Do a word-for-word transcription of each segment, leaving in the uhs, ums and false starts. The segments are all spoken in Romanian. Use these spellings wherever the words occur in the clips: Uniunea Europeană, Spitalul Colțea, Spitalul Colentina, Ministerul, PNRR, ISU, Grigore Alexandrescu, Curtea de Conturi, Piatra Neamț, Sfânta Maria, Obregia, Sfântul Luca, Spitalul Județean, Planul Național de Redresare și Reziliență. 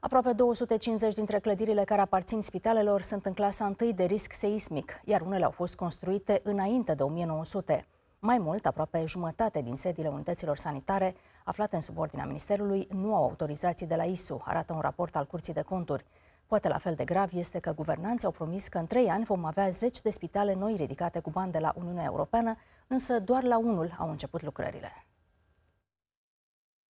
Aproape două sute cincizeci dintre clădirile care aparțin spitalelor sunt în clasa unu de risc seismic, iar unele au fost construite înainte de o mie nouă sute. Mai mult, aproape jumătate din sediile unităților sanitare aflate în subordinea Ministerului nu au autorizații de la I S U, arată un raport al Curții de Conturi. Poate la fel de grav este că guvernanții au promis că în trei ani vom avea zece de spitale noi ridicate cu bani de la Uniunea Europeană, însă doar la unul au început lucrările.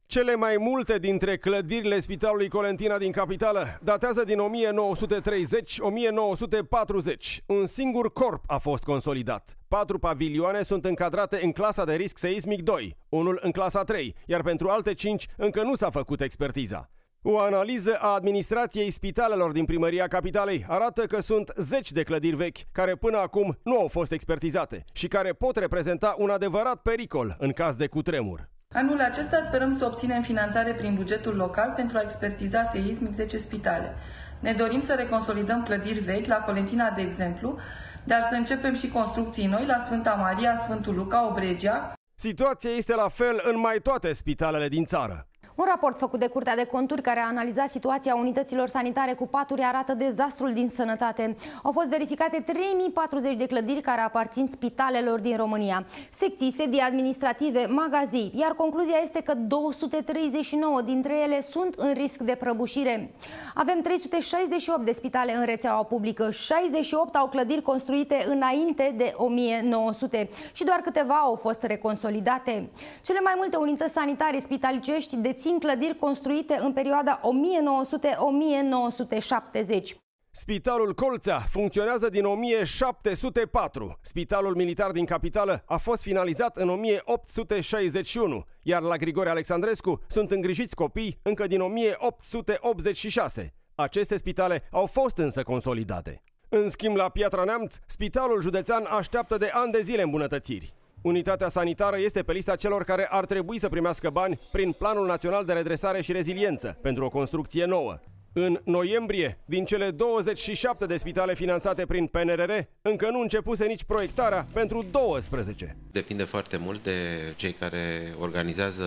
Cele mai multe dintre clădirile Spitalului Colentina din capitală datează din o mie nouă sute treizeci - o mie nouă sute patruzeci. Un singur corp a fost consolidat. Patru pavilioane sunt încadrate în clasa de risc seismic doi, unul în clasa trei, iar pentru alte cinci încă nu s-a făcut expertiza. O analiză a administrației spitalelor din primăria capitalei arată că sunt zeci de clădiri vechi care până acum nu au fost expertizate și care pot reprezenta un adevărat pericol în caz de cutremur. Anul acesta sperăm să obținem finanțare prin bugetul local pentru a expertiza seismic zece spitale. Ne dorim să reconsolidăm clădiri vechi, la Colentina de exemplu, dar să începem și construcții noi la Sfânta Maria, Sfântul Luca, Obregia. Situația este la fel în mai toate spitalele din țară. Un raport făcut de Curtea de Conturi, care a analizat situația unităților sanitare cu paturi, arată dezastrul din sănătate. Au fost verificate trei mii patruzeci de clădiri care aparțin spitalelor din România. Secții, sedii administrative, magazii, iar concluzia este că două sute treizeci și nouă dintre ele sunt în risc de prăbușire. Avem trei sute șaizeci și opt de spitale în rețeaua publică, șaizeci și opt au clădiri construite înainte de o mie nouă sute și doar câteva au fost reconsolidate. Cele mai multe unități sanitare spitalicești dețin în clădiri construite în perioada o mie nouă sute - o mie nouă sute șaptezeci. Spitalul Colțea funcționează din o mie șapte sute patru. Spitalul militar din capitală a fost finalizat în o mie opt sute șaizeci și unu, iar la Grigore Alexandrescu sunt îngrijiți copii încă din o mie opt sute optzeci și șase. Aceste spitale au fost însă consolidate. În schimb, la Piatra Neamț, Spitalul Județean așteaptă de ani de zile îmbunătățiri. Unitatea sanitară este pe lista celor care ar trebui să primească bani prin Planul Național de Redresare și Reziliență pentru o construcție nouă. În noiembrie, din cele douăzeci și șapte de spitale finanțate prin P N R R, încă nu începuse nici proiectarea pentru douăsprezece. Depinde foarte mult de cei care organizează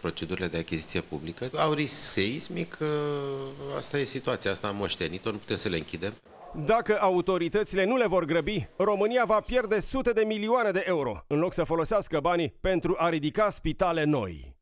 procedurile de achiziție publică. Au risc seismic, asta e situația, asta am moștenit-o, nu putem să le închidem. Dacă autoritățile nu le vor grăbi, România va pierde sute de milioane de euro, în loc să folosească banii pentru a ridica spitale noi.